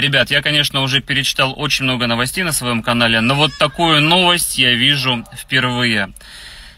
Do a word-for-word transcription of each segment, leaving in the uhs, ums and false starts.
Ребят, я, конечно, уже перечитал очень много новостей на своем канале, но вот такую новость я вижу впервые.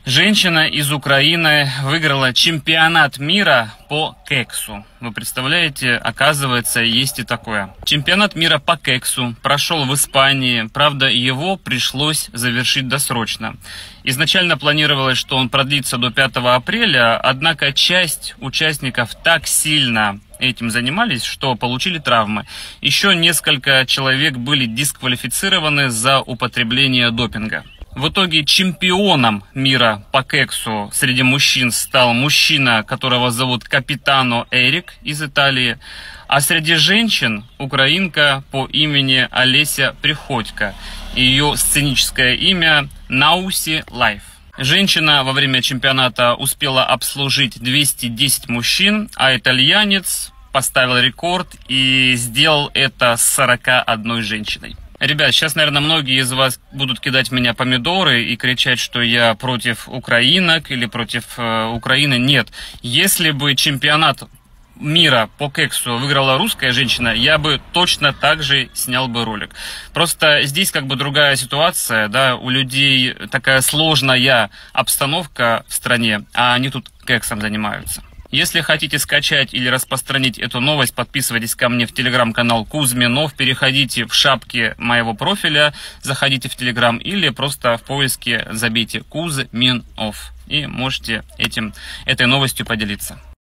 Женщина из Украины выиграла чемпионат мира по кексу. Вы представляете, оказывается, есть и такое. Чемпионат мира по кексу прошел в Испании, правда, его пришлось завершить досрочно. Изначально планировалось, что он продлится до пятого апреля, однако часть участников так сильно этим занимались, что получили травмы. Еще несколько человек были дисквалифицированы за употребление допинга. В итоге чемпионом мира по кексу среди мужчин стал мужчина, которого зовут Капитан Эрик из Италии, а среди женщин украинка по имени Олеся Приходько. Ее сценическое имя Науси Лайф. Женщина во время чемпионата успела обслужить двести десять мужчин, а итальянец поставил рекорд и сделал это с сорока одной женщиной. Ребят, сейчас, наверное, многие из вас будут кидать меня помидоры и кричать, что я против украинок или против э, Украины. Нет, если бы чемпионат мира по кексу выиграла русская женщина, я бы точно так же снял бы ролик. Просто здесь как бы другая ситуация, да, у людей такая сложная обстановка в стране, а они тут кексом занимаются. Если хотите скачать или распространить эту новость, подписывайтесь ко мне в телеграм-канал Кузьминов, переходите в шапки моего профиля, заходите в телеграм или просто в поиске забейте Кузьминов и можете этим, этой новостью поделиться.